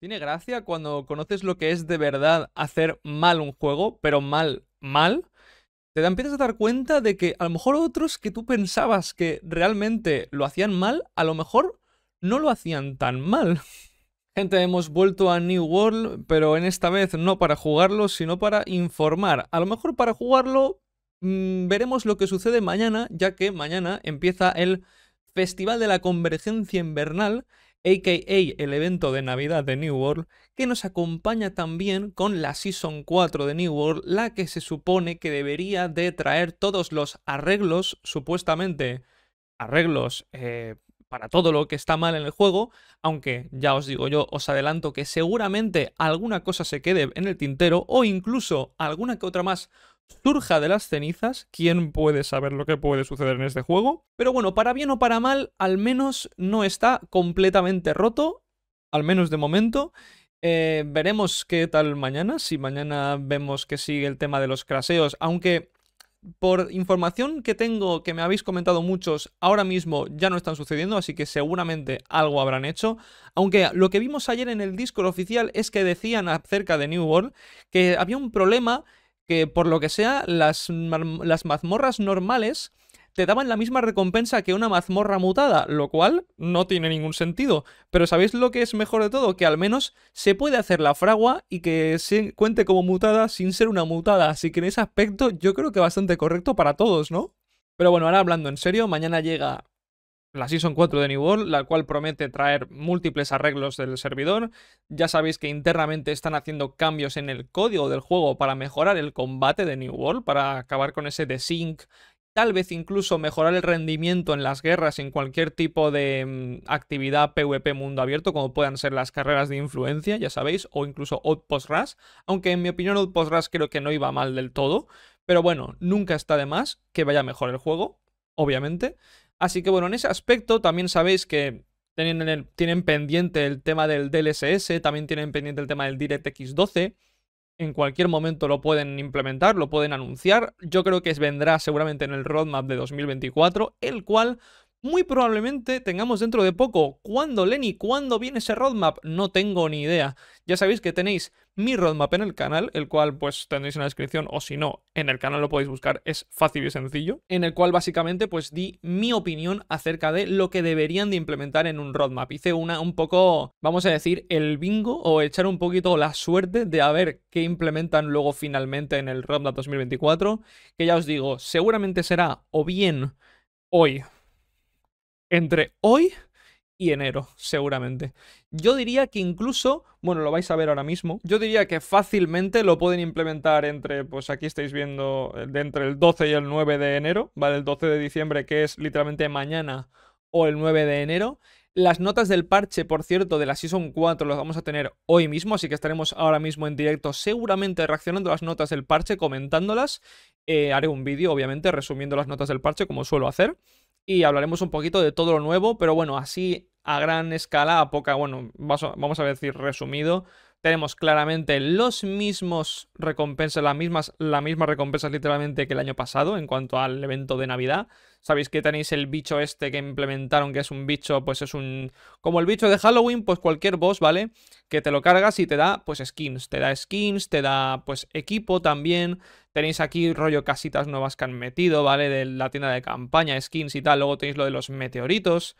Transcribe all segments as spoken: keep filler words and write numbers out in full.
Tiene gracia cuando conoces lo que es de verdad hacer mal un juego, pero mal, mal. Te empiezas a dar cuenta de que a lo mejor otros que tú pensabas que realmente lo hacían mal, a lo mejor no lo hacían tan mal. Gente, hemos vuelto a New World, pero en esta vez no para jugarlo, sino para informar. A lo mejor para jugarlo mmm, veremos lo que sucede mañana, ya que mañana empieza el Festival de la Convergencia Invernal, a k a el evento de Navidad de New World, que nos acompaña también con la Season cuatro de New World, la que se supone que debería de traer todos los arreglos, supuestamente arreglos eh, para todo lo que está mal en el juego, aunque ya os digo yo, os adelanto que seguramente alguna cosa se quede en el tintero o incluso alguna que otra más surja de las cenizas. ¿Quién puede saber lo que puede suceder en este juego? Pero bueno, para bien o para mal, al menos no está completamente roto, al menos de momento. Eh, veremos qué tal mañana, si mañana vemos que sigue el tema de los craseos, aunque por información que tengo, que me habéis comentado muchos, ahora mismo ya no están sucediendo, así que seguramente algo habrán hecho. Aunque lo que vimos ayer en el Discord oficial es que decían acerca de New World que había un problema, que por lo que sea, las, las mazmorras normales te daban la misma recompensa que una mazmorra mutada, lo cual no tiene ningún sentido. Pero ¿sabéis lo que es mejor de todo? Que al menos se puede hacer la fragua y que se cuente como mutada sin ser una mutada. Así que en ese aspecto yo creo que bastante correcto para todos, ¿no? Pero bueno, ahora hablando en serio, mañana llega la Season cuatro de New World, la cual promete traer múltiples arreglos del servidor. Ya sabéis que internamente están haciendo cambios en el código del juego para mejorar el combate de New World, para acabar con ese desync, tal vez incluso mejorar el rendimiento en las guerras, en cualquier tipo de actividad PvP mundo abierto, como puedan ser las carreras de influencia, ya sabéis, o incluso Outpost Rush, aunque en mi opinión Outpost Rush creo que no iba mal del todo, pero bueno, nunca está de más que vaya mejor el juego, obviamente. Así que bueno, en ese aspecto también sabéis que tienen, el, tienen pendiente el tema del D L S S, también tienen pendiente el tema del DirectX doce. En cualquier momento lo pueden implementar, lo pueden anunciar. Yo creo que vendrá seguramente en el roadmap de dos mil veinticuatro, el cual muy probablemente tengamos dentro de poco. ¿Cuándo, Lenny? ¿Cuándo viene ese roadmap? No tengo ni idea. Ya sabéis que tenéis mi roadmap en el canal, el cual pues tendréis en la descripción, o si no, en el canal lo podéis buscar, es fácil y sencillo, en el cual básicamente pues di mi opinión acerca de lo que deberían de implementar en un roadmap. Hice una un poco, vamos a decir, el bingo, o echar un poquito la suerte de a ver qué implementan luego finalmente en el roadmap dos mil veinticuatro, que ya os digo, seguramente será o bien hoy, entre hoy y enero, seguramente. Yo diría que incluso, bueno, lo vais a ver ahora mismo, yo diría que fácilmente lo pueden implementar entre, pues aquí estáis viendo, de entre el doce y el nueve de enero, ¿vale? El doce de diciembre, que es literalmente mañana, o el nueve de enero. Las notas del parche, por cierto, de la Season cuatro las vamos a tener hoy mismo, así que estaremos ahora mismo en directo seguramente reaccionando a las notas del parche, comentándolas. Eh, haré un vídeo, obviamente, resumiendo las notas del parche, como suelo hacer. Y hablaremos un poquito de todo lo nuevo, pero bueno, así a gran escala, a poca, bueno, vamos a decir resumido, tenemos claramente los mismos recompensas, las mismas, las mismas recompensas literalmente que el año pasado en cuanto al evento de Navidad. Sabéis que tenéis el bicho este que implementaron, que es un bicho, pues es un... como el bicho de Halloween, pues cualquier boss, ¿vale? Que te lo cargas y te da, pues, skins. Te da skins, te da, pues, equipo también. Tenéis aquí rollo casitas nuevas que han metido, ¿vale? De la tienda de campaña, skins y tal. Luego tenéis lo de los meteoritos.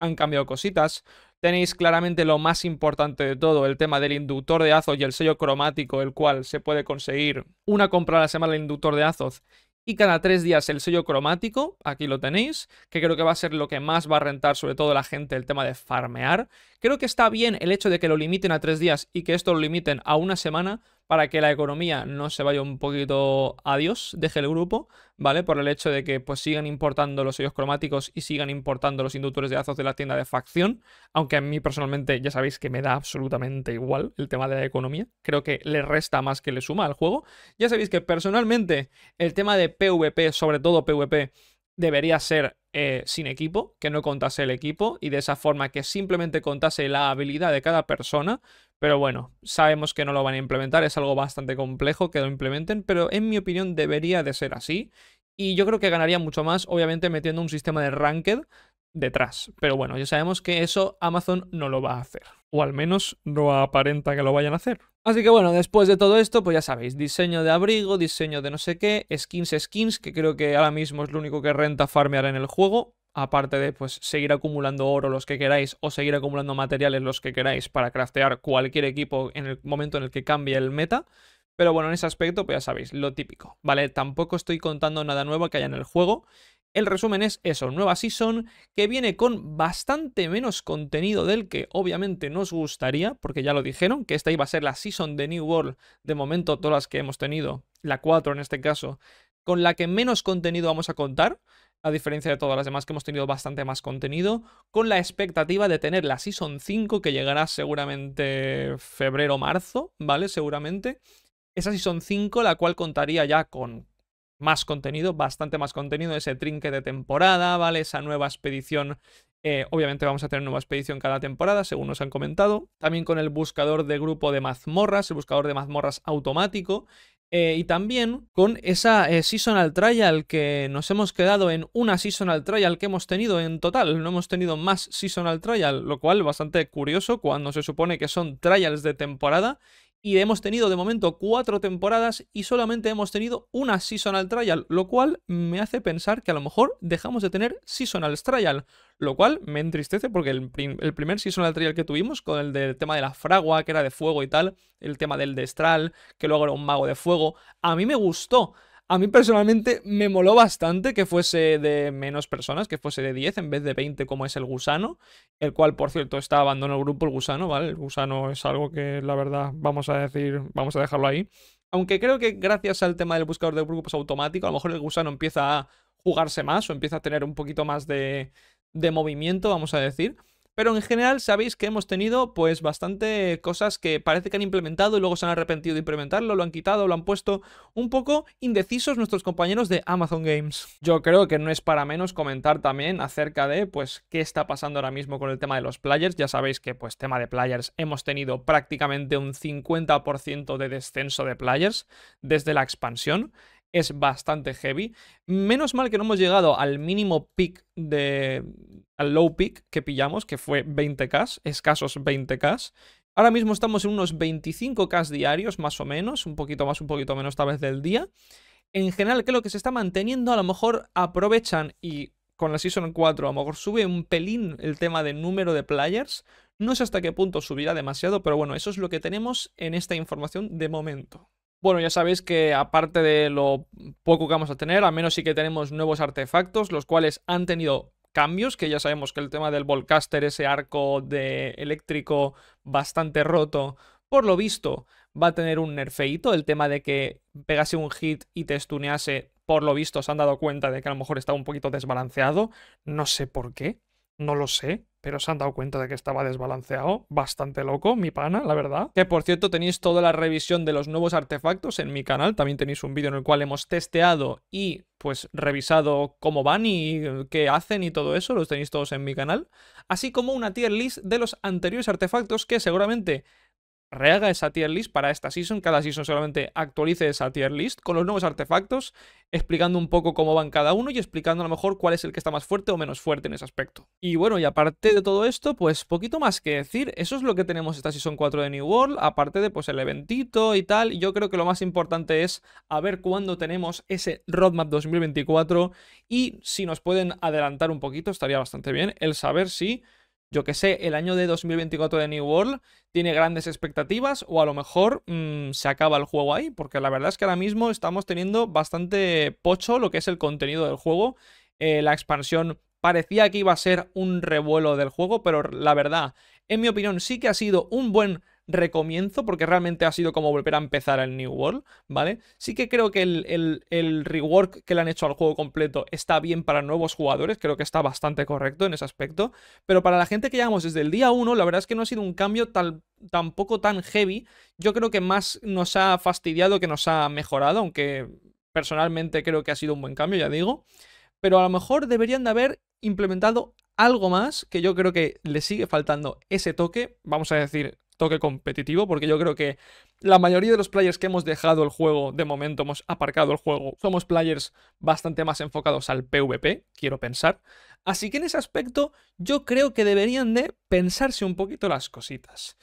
Han cambiado cositas. Tenéis claramente lo más importante de todo, el tema del inductor de Azoth y el sello cromático, el cual se puede conseguir una compra a la semana del inductor de Azoth y cada tres días el sello cromático. Aquí lo tenéis, que creo que va a ser lo que más va a rentar, sobre todo la gente, el tema de farmear. Creo que está bien el hecho de que lo limiten a tres días y que esto lo limiten a una semana, para que la economía no se vaya un poquito a Dios, deje el grupo, ¿vale? Por el hecho de que pues sigan importando los sellos cromáticos y sigan importando los inductores de Azoth de la tienda de facción, aunque a mí personalmente ya sabéis que me da absolutamente igual el tema de la economía, creo que le resta más que le suma al juego. Ya sabéis que personalmente el tema de PvP, sobre todo PvP, debería ser eh, sin equipo, que no contase el equipo, y de esa forma que simplemente contase la habilidad de cada persona. Pero bueno, sabemos que no lo van a implementar, es algo bastante complejo que lo implementen, pero en mi opinión debería de ser así. Y yo creo que ganaría mucho más, obviamente, metiendo un sistema de ranked detrás. Pero bueno, ya sabemos que eso Amazon no lo va a hacer. o al menos no aparenta que lo vayan a hacer. Así que bueno, después de todo esto, pues ya sabéis, diseño de abrigo, diseño de no sé qué, skins, skins, que creo que ahora mismo es lo único que renta farmear en el juego, aparte de pues seguir acumulando oro los que queráis o seguir acumulando materiales los que queráis para craftear cualquier equipo en el momento en el que cambie el meta. Pero bueno, en ese aspecto, pues ya sabéis, lo típico, ¿vale? Tampoco estoy contando nada nuevo que haya en el juego. El resumen es eso, nueva season que viene con bastante menos contenido del que obviamente nos gustaría, porque ya lo dijeron, que esta iba a ser la season de New World, de momento todas las que hemos tenido, la cuatro en este caso, con la que menos contenido vamos a contar, a diferencia de todas las demás que hemos tenido bastante más contenido, con la expectativa de tener la season cinco que llegará seguramente febrero o marzo, ¿vale? Seguramente. Esa season cinco, la cual contaría ya con más contenido, bastante más contenido, ese trinket de temporada, ¿vale? Esa nueva expedición, eh, obviamente vamos a tener nueva expedición cada temporada, según nos han comentado. También con el buscador de grupo de mazmorras, el buscador de mazmorras automático. Eh, y también con esa eh, Seasonal Trial que nos hemos quedado en una Seasonal Trial que hemos tenido en total. No hemos tenido más Seasonal Trial, lo cual bastante curioso cuando se supone que son Trials de temporada. Y hemos tenido de momento cuatro temporadas y solamente hemos tenido una Seasonal Trial, lo cual me hace pensar que a lo mejor dejamos de tener Seasonal Trial, lo cual me entristece porque el, prim el primer Seasonal Trial que tuvimos, con el del tema de la fragua, que era de fuego y tal, el tema del destral, que luego era un mago de fuego, a mí me gustó. A mí personalmente me moló bastante que fuese de menos personas, que fuese de diez en vez de veinte como es el gusano, el cual por cierto está abandonando el grupo el gusano, ¿vale? El gusano es algo que la verdad vamos a decir, vamos a dejarlo ahí. Aunque creo que gracias al tema del buscador de grupos automático, a lo mejor el gusano empieza a jugarse más o empieza a tener un poquito más de, de movimiento, vamos a decir. Pero en general sabéis que hemos tenido pues bastante cosas que parece que han implementado y luego se han arrepentido de implementarlo, lo han quitado, lo han puesto, un poco indecisos nuestros compañeros de Amazon Games. Yo creo que no es para menos comentar también acerca de pues qué está pasando ahora mismo con el tema de los players. Ya sabéis que pues tema de players hemos tenido prácticamente un cincuenta por ciento de descenso de players desde la expansión. Es bastante heavy. Menos mal que no hemos llegado al mínimo pick de... al low pick que pillamos, que fue veinte k, escasos veinte k. Ahora mismo estamos en unos veinticinco k diarios, más o menos, un poquito más, un poquito menos tal vez del día. En general creo que se está manteniendo, a lo mejor aprovechan y con la Season cuatro a lo mejor sube un pelín el tema de número de players. No sé hasta qué punto subirá demasiado, pero bueno, eso es lo que tenemos en esta información de momento. Bueno, ya sabéis que aparte de lo poco que vamos a tener, al menos sí que tenemos nuevos artefactos, los cuales han tenido cambios, que ya sabemos que el tema del Volcaster, ese arco de eléctrico bastante roto, por lo visto va a tener un nerfeito. El tema de que pegase un hit y te stunease, por lo visto se han dado cuenta de que a lo mejor estaba un poquito desbalanceado, no sé por qué, no lo sé. Pero se han dado cuenta de que estaba desbalanceado. Bastante loco, mi pana, la verdad. Que por cierto, tenéis toda la revisión de los nuevos artefactos en mi canal. También tenéis un vídeo en el cual hemos testeado y pues revisado cómo van y qué hacen y todo eso. Los tenéis todos en mi canal. Así como una tier list de los anteriores artefactos que seguramente rehaga esa tier list para esta season. Cada season solamente actualice esa tier list con los nuevos artefactos, explicando un poco cómo van cada uno y explicando a lo mejor cuál es el que está más fuerte o menos fuerte en ese aspecto. Y bueno, y aparte de todo esto, pues poquito más que decir. Eso es lo que tenemos esta Season cuatro de New World, aparte de pues el eventito y tal. Yo creo que lo más importante es a ver cuándo tenemos ese roadmap dos mil veinticuatro y si nos pueden adelantar un poquito, estaría bastante bien el saber si... yo que sé, el año de dos mil veinticuatro de New World tiene grandes expectativas o a lo mejor mmm, se acaba el juego ahí, porque la verdad es que ahora mismo estamos teniendo bastante pocho lo que es el contenido del juego. Eh, la expansión parecía que iba a ser un revuelo del juego, pero la verdad, en mi opinión, sí que ha sido un buen recomienzo, porque realmente ha sido como volver a empezar el New World, ¿vale? Sí que creo que el, el, el rework que le han hecho al juego completo está bien para nuevos jugadores, creo que está bastante correcto en ese aspecto, pero para la gente que llevamos desde el día uno, la verdad es que no ha sido un cambio tal, tampoco tan heavy. Yo creo que más nos ha fastidiado que nos ha mejorado, aunque personalmente creo que ha sido un buen cambio, ya digo, pero a lo mejor deberían de haber implementado algo más, que yo creo que le sigue faltando ese toque, vamos a decir, toque competitivo, porque yo creo que la mayoría de los players que hemos dejado el juego, de momento hemos aparcado el juego, somos players bastante más enfocados al PvP, quiero pensar. Así que en ese aspecto yo creo que deberían de pensarse un poquito las cositas.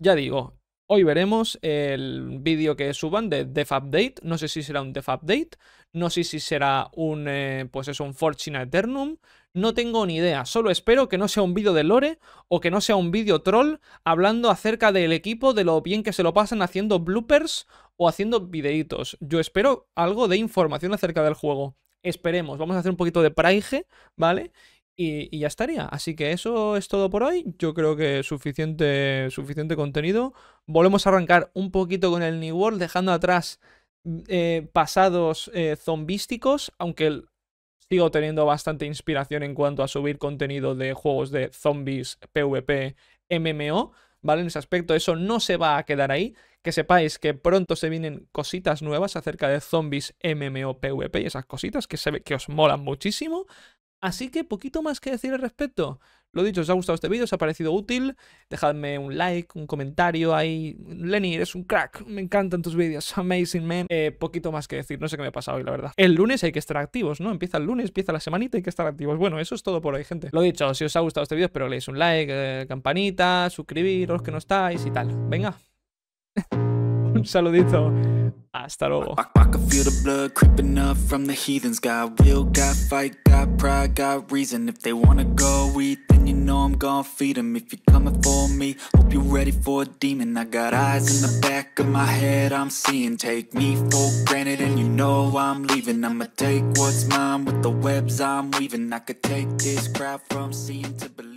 Ya digo, hoy veremos el vídeo que suban de Death Update. No sé si será un Death Update, no sé si será un, eh, pues es un Fortnite Eternum. No tengo ni idea, solo espero que no sea un vídeo de lore o que no sea un vídeo troll hablando acerca del equipo, de lo bien que se lo pasan haciendo bloopers o haciendo videitos. Yo espero algo de información acerca del juego. Esperemos, vamos a hacer un poquito de praige, ¿vale? Y, y ya estaría. Así que eso es todo por hoy. Yo creo que suficiente, suficiente contenido. Volvemos a arrancar un poquito con el New World, dejando atrás eh, pasados eh, zombísticos, aunque el... sigo teniendo bastante inspiración en cuanto a subir contenido de juegos de zombies, PvP, M M O, ¿vale? En ese aspecto eso no se va a quedar ahí. Que sepáis que pronto se vienen cositas nuevas acerca de zombies, M M O, PvP y esas cositas que, se ve, que os molan muchísimo. Así que poquito más que decir al respecto. Lo dicho, os ha gustado este vídeo, os ha parecido útil, dejadme un like, un comentario ahí. Lenny, eres un crack, me encantan tus vídeos, amazing man. Eh, poquito más que decir, no sé qué me pasa hoy, la verdad. El lunes hay que estar activos, ¿no? Empieza el lunes, empieza la semanita, hay que estar activos. Bueno, eso es todo por hoy, gente. Lo dicho, si os ha gustado este vídeo, espero que le deis un like, eh, campanita, suscribiros, que no estáis y tal. Venga. Un saludito. Hasta luego. I, I, I can feel the blood creeping up from the heathens. Got will, got fight, got pride, got reason. If they wanna go eat, then you know I'm gonna feed them. If you're coming for me, hope you're ready for a demon. I got eyes in the back of my head, I'm seeing. Take me for granted and you know I'm leaving. I'ma take what's mine with the webs I'm weaving. I could take this crowd from seeing to believe.